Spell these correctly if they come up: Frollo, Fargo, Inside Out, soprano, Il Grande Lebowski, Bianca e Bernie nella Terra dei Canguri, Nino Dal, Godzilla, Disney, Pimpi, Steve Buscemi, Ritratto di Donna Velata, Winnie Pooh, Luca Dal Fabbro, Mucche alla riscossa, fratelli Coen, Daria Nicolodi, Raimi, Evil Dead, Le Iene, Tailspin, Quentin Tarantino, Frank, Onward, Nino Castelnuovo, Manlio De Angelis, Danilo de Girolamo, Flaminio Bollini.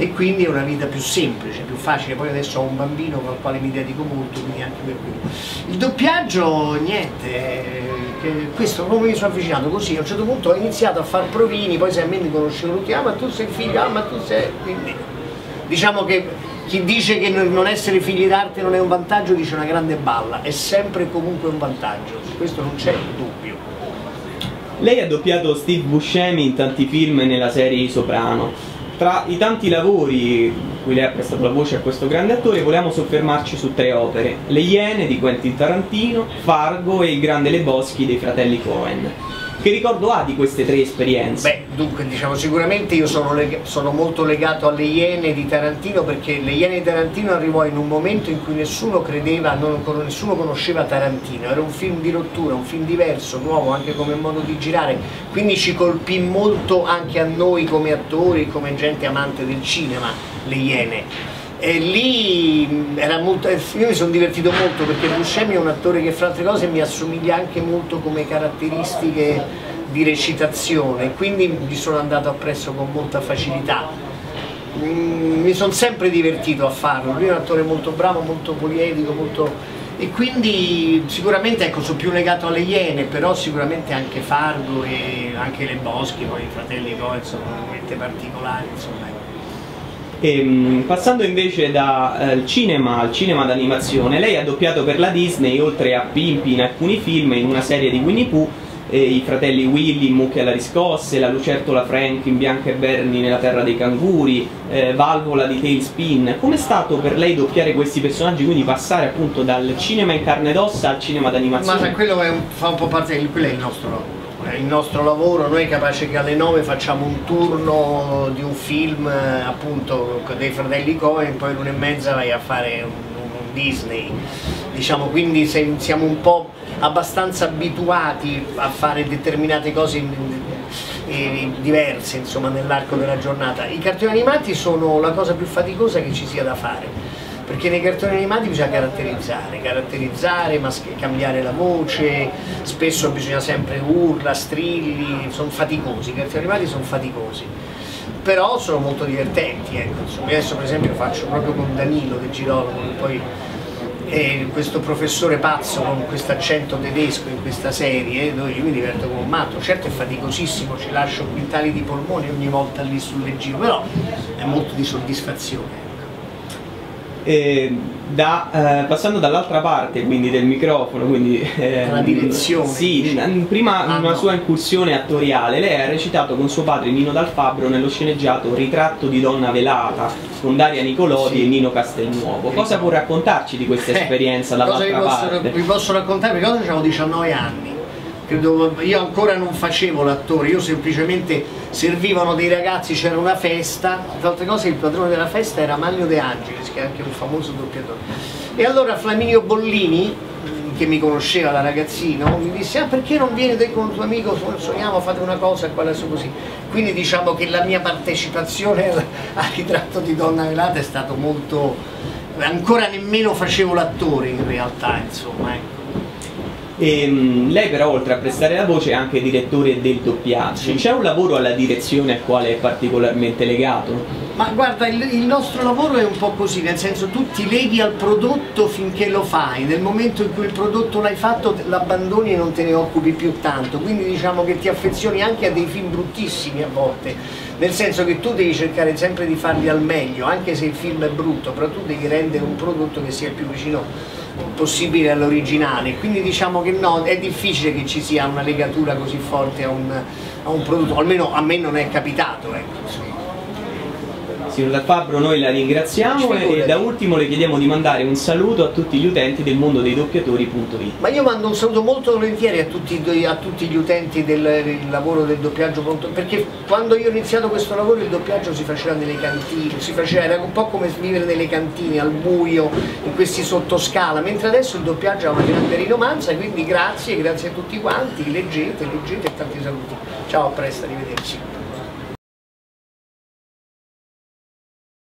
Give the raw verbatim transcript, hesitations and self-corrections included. e quindi è una vita più semplice, più facile. Poi adesso ho un bambino con il quale mi dedico molto, quindi anche per quello. Il doppiaggio, niente, questo non mi sono avvicinato così, a un certo punto ho iniziato a far provini, poi se a me mi conoscevo tutti, ah ma tu sei figlio, ah ma tu sei... Quindi, diciamo che chi dice che non essere figli d'arte non è un vantaggio dice una grande balla, è sempre e comunque un vantaggio, su questo non c'è dubbio. Lei ha doppiato Steve Buscemi in tanti film e nella serie Soprano. Tra i tanti lavori cui lei ha prestato la voce a questo grande attore vogliamo soffermarci su tre opere: Le Iene di Quentin Tarantino, Fargo e Il Grande Lebowski dei fratelli Coen. Che ricordo ha di queste tre esperienze? Beh, dunque, diciamo, sicuramente io sono, leg sono molto legato alle Iene di Tarantino, perché Le Iene di Tarantino arrivò in un momento in cui nessuno credeva, non, nessuno conosceva Tarantino, era un film di rottura, un film diverso, nuovo anche come modo di girare, quindi ci colpì molto anche a noi come attori, come gente amante del cinema, Le Iene. E lì era molto, io mi sono divertito molto perché Buscemi è un attore che fra altre cose mi assomiglia anche molto come caratteristiche di recitazione, quindi mi sono andato appresso con molta facilità. Mi sono sempre divertito a farlo, lui è un attore molto bravo, molto poliedrico, molto... e quindi sicuramente, ecco, sono più legato alle Iene, però sicuramente anche Fargo e anche Lebowski, poi i fratelli Coen sono veramente particolari, insomma. E, passando invece dal eh, cinema al cinema d'animazione, lei ha doppiato per la Disney, oltre a Pimpi in alcuni film, in una serie di Winnie Pooh, eh, i fratelli Willy, Mucche alla riscossa, la lucertola Frank in Bianca e Bernie nella Terra dei Canguri, eh, Valvola di Tailspin. Com'è stato per lei doppiare questi personaggi, quindi passare appunto dal cinema in carne ed ossa al cinema d'animazione? Ma quello è un, fa un po' parte del, quello è il nostro lavoro. Il nostro lavoro, noi capace che alle nove facciamo un turno di un film appunto dei fratelli Coen, poi l'una e mezza vai a fare un, un Disney, diciamo, quindi se, siamo un po' abbastanza abituati a fare determinate cose in, in, diverse, insomma, nell'arco della giornata. I cartoni animati sono la cosa più faticosa che ci sia da fare, perché nei cartoni animati bisogna caratterizzare, caratterizzare, cambiare la voce, spesso bisogna sempre urla, strilli, sono faticosi, i cartoni animati sono faticosi, però sono molto divertenti, ecco, insomma. Adesso per esempio faccio proprio con Danilo de Girolamo, che poi è questo professore pazzo con questo accento tedesco in questa serie, dove io mi diverto come un matto, certo è faticosissimo, ci lascio quintali di polmoni ogni volta lì sul leggio, però è molto di soddisfazione. Eh, da, eh, passando dall'altra parte, quindi del microfono, quindi eh, la direzione, sì, prima ah, una no. sua incursione attoriale, lei ha recitato con suo padre Nino Dal nello sceneggiato Ritratto di Donna Velata con Daria Nicolodi, sì, e Nino Castelnuovo. Cosa può raccontarci di questa esperienza eh, dall'altra parte? Vi posso raccontare perché oggi avevo diciannove anni. Io ancora non facevo l'attore, io semplicemente servivano dei ragazzi, c'era una festa, tra altre cose il padrone della festa era Manlio De Angelis, che è anche un famoso doppiatore, e allora Flaminio Bollini, che mi conosceva da ragazzino, mi disse: ah, perché non vieni te con un tuo amico, suoniamo, fate una cosa, qua adesso così. Quindi diciamo che la mia partecipazione al Ritratto di Donna Velata è stato molto... ancora nemmeno facevo l'attore in realtà, insomma, ecco. E lei però, oltre a prestare la voce, è anche direttore del doppiaggio. C'è un lavoro alla direzione al quale è particolarmente legato? Ma guarda, il, il nostro lavoro è un po' così, nel senso tu ti leghi al prodotto finché lo fai, nel momento in cui il prodotto l'hai fatto l'abbandoni e non te ne occupi più tanto, quindi diciamo che ti affezioni anche a dei film bruttissimi a volte, nel senso che tu devi cercare sempre di farli al meglio, anche se il film è brutto, però tu devi rendere un prodotto che sia il più vicino possibile all'originale, quindi diciamo che no, è difficile che ci sia una legatura così forte a un, a un prodotto, almeno a me non è capitato, ecco. Signor Dal Fabbro, noi la ringraziamo e da ultimo le chiediamo di mandare un saluto a tutti gli utenti del mondo dei doppiatori punto it. Ma io mando un saluto molto volentieri a tutti, a tutti gli utenti del, del lavoro del doppiaggio punto it, perché quando io ho iniziato questo lavoro il doppiaggio si faceva nelle cantine, si faceva, era un po' come vivere nelle cantine al buio, in questi sottoscala, mentre adesso il doppiaggio ha una grande rinomanza, quindi grazie, grazie a tutti quanti, leggete, leggete e tanti saluti. Ciao, a presto, arrivederci.